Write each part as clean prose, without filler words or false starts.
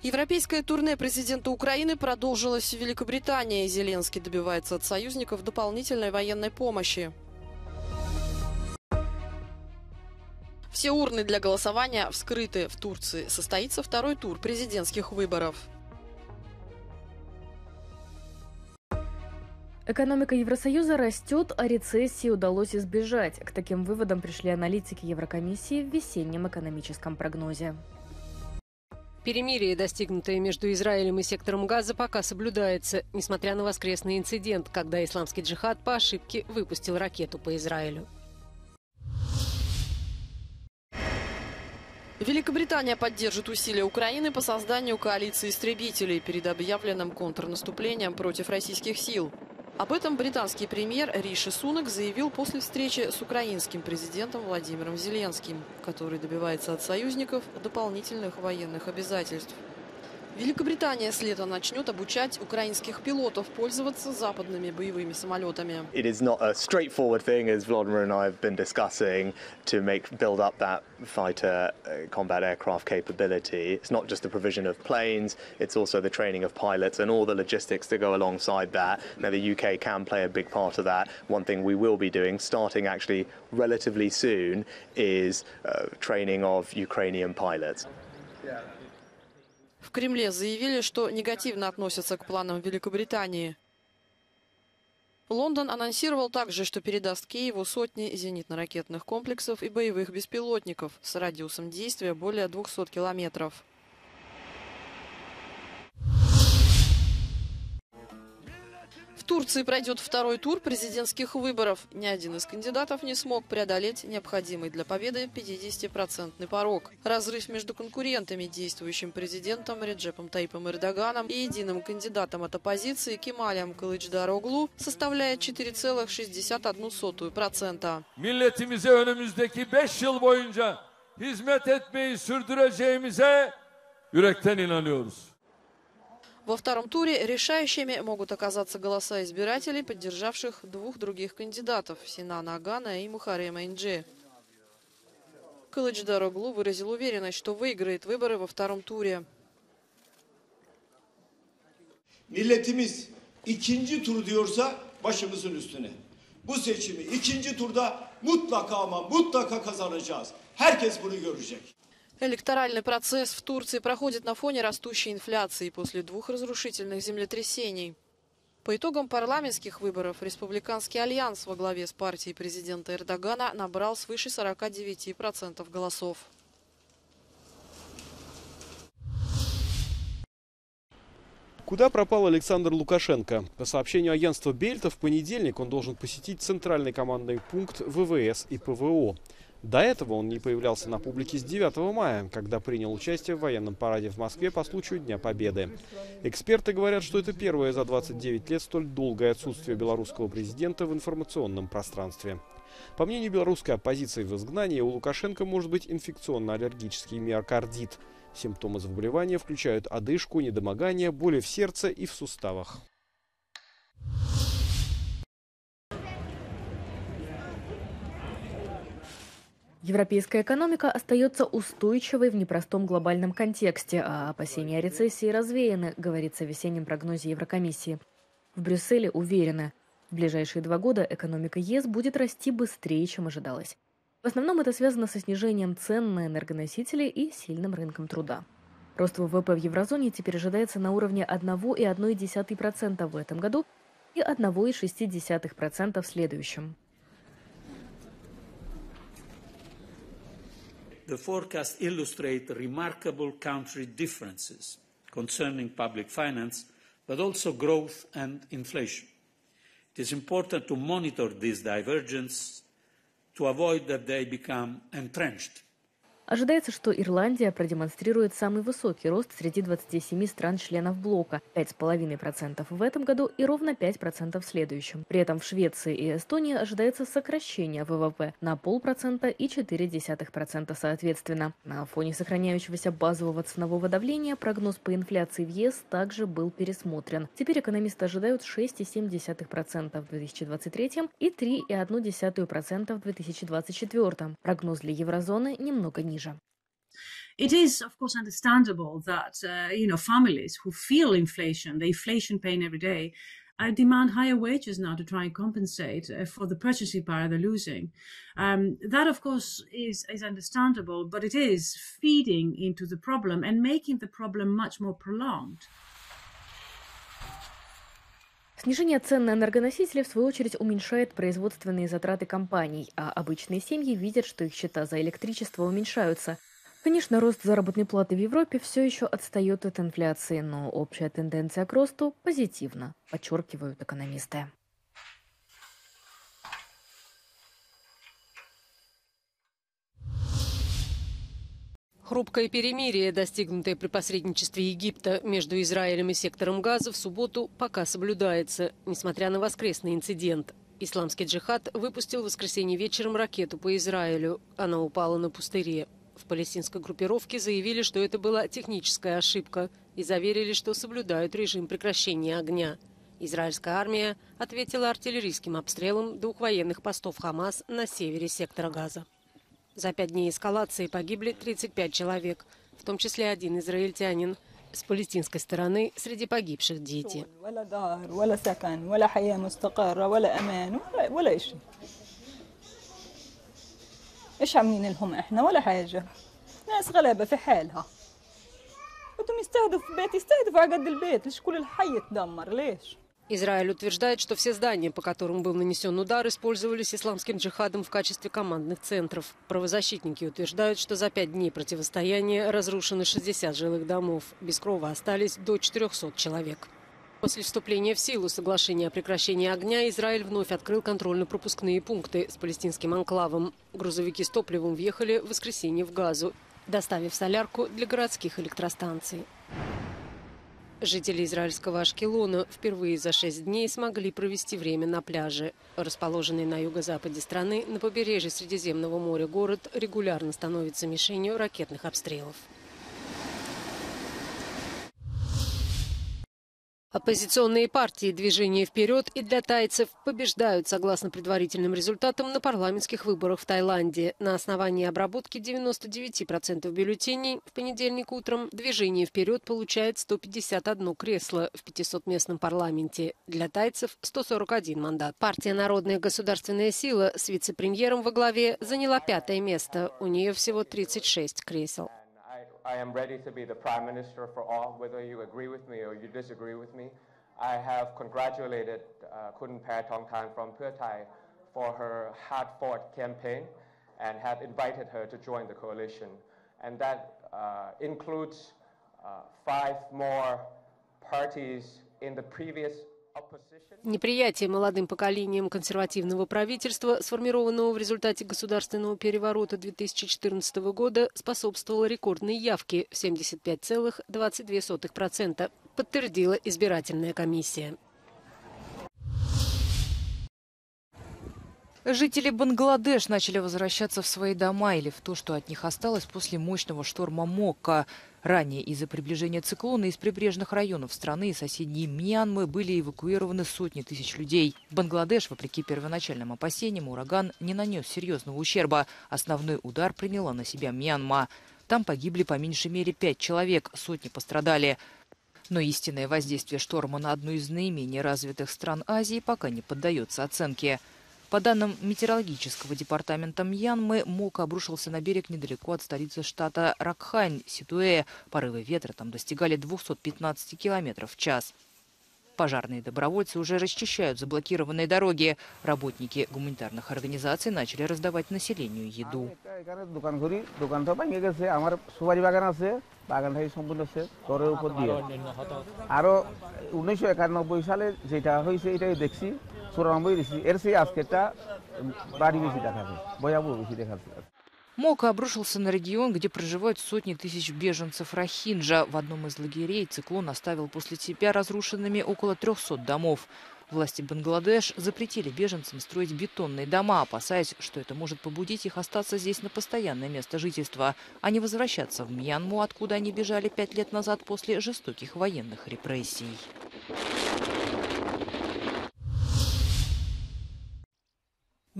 Европейское турне президента Украины продолжилось в Великобритании. Зеленский добивается от союзников дополнительной военной помощи. Все урны для голосования вскрыты. В Турции состоится второй тур президентских выборов. Экономика Евросоюза растет, а рецессии удалось избежать. К таким выводам пришли аналитики Еврокомиссии в весеннем экономическом прогнозе. Перемирие, достигнутое между Израилем и сектором Газа, пока соблюдается, несмотря на воскресный инцидент, когда исламский джихад по ошибке выпустил ракету по Израилю. Великобритания поддержит усилия Украины по созданию коалиции истребителей перед объявленным контрнаступлением против российских сил. Об этом британский премьер Риши Сунак заявил после встречи с украинским президентом Владимиром Зеленским, который добивается от союзников дополнительных военных обязательств. Великобритания с лета начнет обучать украинских пилотов пользоваться западными боевыми самолетами. В Кремле заявили, что негативно относятся к планам Великобритании. Лондон анонсировал также, что передаст Киеву сотни зенитно-ракетных комплексов и боевых беспилотников с радиусом действия более 200 километров. В Турции пройдет второй тур президентских выборов. Ни один из кандидатов не смог преодолеть необходимый для победы 50-процентный порог. Разрыв между конкурентами, действующим президентом Реджепом Тайипом Эрдоганом и единым кандидатом от оппозиции Кемалем Калычдароглу, составляет 4,61%. Во втором туре решающими могут оказаться голоса избирателей, поддержавших двух других кандидатов – Синана Агана и Мухарема Инджи. Калычдароглу выразил уверенность, что выиграет выборы во втором туре. Milletimiz ikinci tur diyorsa başımızın üstüne. Bu seçimi ikinci turda mutlaka ama mutlaka kazanacağız. Herkes bunu görecek. Электоральный процесс в Турции проходит на фоне растущей инфляции после двух разрушительных землетрясений. По итогам парламентских выборов Республиканский альянс во главе с партией президента Эрдогана набрал свыше 49% голосов. Куда пропал Александр Лукашенко? По сообщению агентства Бельта, в понедельник он должен посетить центральный командный пункт ВВС и ПВО. До этого он не появлялся на публике с 9 мая, когда принял участие в военном параде в Москве по случаю Дня Победы. Эксперты говорят, что это первое за 29 лет столь долгое отсутствие белорусского президента в информационном пространстве. По мнению белорусской оппозиции, в изгнании у Лукашенко может быть инфекционно-аллергический миокардит. Симптомы заболевания включают одышку, недомогание, боли в сердце и в суставах. Европейская экономика остается устойчивой в непростом глобальном контексте, а опасения рецессии развеяны, говорится в весеннем прогнозе Еврокомиссии. В Брюсселе уверены, в ближайшие 2 года экономика ЕС будет расти быстрее, чем ожидалось. В основном это связано со снижением цен на энергоносители и сильным рынком труда. Рост ВВП в еврозоне теперь ожидается на уровне 1,1% в этом году и 1,6% в следующем. The forecast illustrates remarkable country differences concerning public finance, but also growth and inflation. It is important to monitor these divergences to avoid that they become entrenched. Ожидается, что Ирландия продемонстрирует самый высокий рост среди 27 стран-членов блока – 5,5% в этом году и ровно 5% в следующем. При этом в Швеции и Эстонии ожидается сокращение ВВП на 0,5% и 0,4% соответственно. На фоне сохраняющегося базового ценового давления прогноз по инфляции в ЕС также был пересмотрен. Теперь экономисты ожидают 6,7% в 2023 и 3,1% в 2024. Прогноз для еврозоны немного ниже. It is, of course, understandable that, families who feel inflation, the inflation pain every day, demand higher wages now to try and compensate for the purchasing power they're losing. That, of course, is understandable, but it is feeding into the problem and making the problem much more prolonged. Снижение цен на энергоносители, в свою очередь, уменьшает производственные затраты компаний, а обычные семьи видят, что их счета за электричество уменьшаются. Конечно, рост заработной платы в Европе все еще отстает от инфляции, но общая тенденция к росту позитивна, подчеркивают экономисты. Хрупкое перемирие, достигнутое при посредничестве Египта между Израилем и сектором Газа, в субботу пока соблюдается, несмотря на воскресный инцидент. Исламский джихад выпустил в воскресенье вечером ракету по Израилю. Она упала на пустыре. В палестинской группировке заявили, что это была техническая ошибка, и заверили, что соблюдают режим прекращения огня. Израильская армия ответила артиллерийским обстрелом двух военных постов Хамас на севере сектора Газа. За 5 дней эскалации погибли 35 человек, в том числе один израильтянин. С палестинской стороны среди погибших дети. Израиль утверждает, что все здания, по которым был нанесен удар, использовались исламским джихадом в качестве командных центров. Правозащитники утверждают, что за 5 дней противостояния разрушены 60 жилых домов. Без крова остались до 400 человек. После вступления в силу соглашения о прекращении огня Израиль вновь открыл контрольно-пропускные пункты с палестинским анклавом. Грузовики с топливом въехали в воскресенье в Газу, доставив солярку для городских электростанций. Жители израильского Ашкелона впервые за 6 дней смогли провести время на пляже. Расположенный на юго-западе страны, на побережье Средиземного моря город регулярно становится мишенью ракетных обстрелов. Оппозиционные партии «Движение вперед» и «Для тайцев» побеждают, согласно предварительным результатам, на парламентских выборах в Таиланде. На основании обработки 99% бюллетеней в понедельник утром «Движение вперед» получает 151 кресло в 500-местном парламенте. «Для тайцев» – 141 мандат. Партия «Народная государственная сила» с вице-премьером во главе заняла 5-е место. У нее всего 36 кресел. I am ready to be the prime minister for all, whether you agree with me or you disagree with me. I have congratulated Paetongtarn from Pheu Thai for her hard-fought campaign and have invited her to join the coalition. And that includes 5 more parties in the previous Неприятие молодым поколением консервативного правительства, сформированного в результате государственного переворота 2014 года, способствовало рекордной явке в 75,22%, подтвердила избирательная комиссия. Жители Бангладеш начали возвращаться в свои дома или в то, что от них осталось после мощного шторма Мока. Ранее из-за приближения циклона из прибрежных районов страны и соседней Мьянмы были эвакуированы сотни тысяч людей. Бангладеш, вопреки первоначальным опасениям, ураган не нанес серьезного ущерба. Основной удар приняла на себя Мьянма. Там погибли по меньшей мере 5 человек, сотни пострадали. Но истинное воздействие шторма на одну из наименее развитых стран Азии пока не поддается оценке. По данным метеорологического департамента Мьянмы, Мок обрушился на берег недалеко от столицы штата Ракхань, Ситуэ. Порывы ветра там достигали 215 километров в час. Пожарные добровольцы уже расчищают заблокированные дороги. Работники гуманитарных организаций начали раздавать населению еду. Мока обрушился на регион, где проживают сотни тысяч беженцев рохинджа. В одном из лагерей циклон оставил после себя разрушенными около 300 домов. Власти Бангладеш запретили беженцам строить бетонные дома, опасаясь, что это может побудить их остаться здесь на постоянное место жительства, а не возвращаться в Мьянму, откуда они бежали 5 лет назад после жестоких военных репрессий.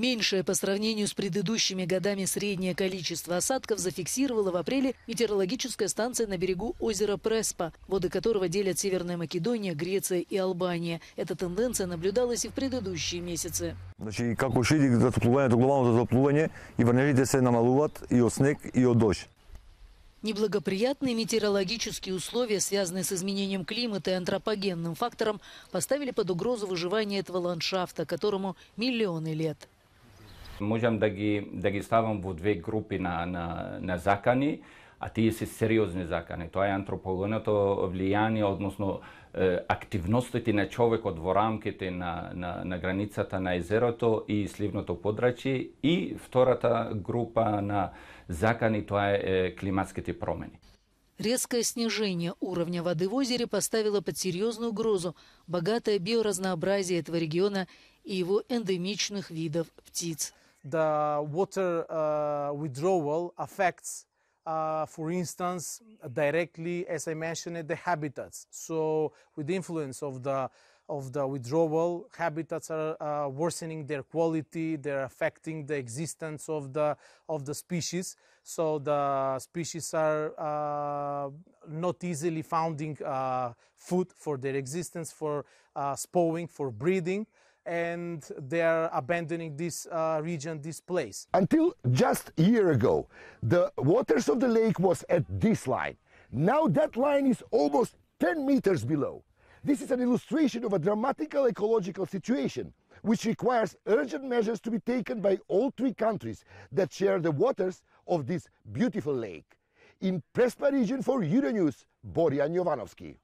Меньшее по сравнению с предыдущими годами среднее количество осадков зафиксировала в апреле метеорологическая станция на берегу озера Преспа, воды которого делят Северная Македония, Греция и Албания. Эта тенденция наблюдалась и в предыдущие месяцы. Значит, как ушли до главного затопления, и вернули се намалуват и от снег, и от дождь. Неблагоприятные метеорологические условия, связанные с изменением климата и антропогенным фактором, поставили под угрозу выживание этого ландшафта, которому миллионы лет. Можем да ги ставам во две групи на закани, а тие се сериозни закани. Тоа е антропогенното влијание, односно активностите на човекот во рамките на границата на езерото и сливното подрачје, и втората група на закани тоа е климатските промени. Резкое снижение уровня воды в озере поставило под серьезную угрозу богатое биоразнообразие этого региона и его эндемичных видов птиц. The water withdrawal affects, for instance, directly, as I mentioned, the habitats. So, with the influence of the withdrawal, habitats are worsening their quality. They're affecting the existence of the species. So the species are not easily finding food for their existence, for spawning, for breeding. And they are abandoning this region, this place. Until just a year ago, the waters of the lake was at this line. Now that line is almost 10 meters below. This is an illustration of a dramatical ecological situation, which requires urgent measures to be taken by all three countries that share the waters of this beautiful lake. In Prespa region for Euronews, Borjan Jovanovski.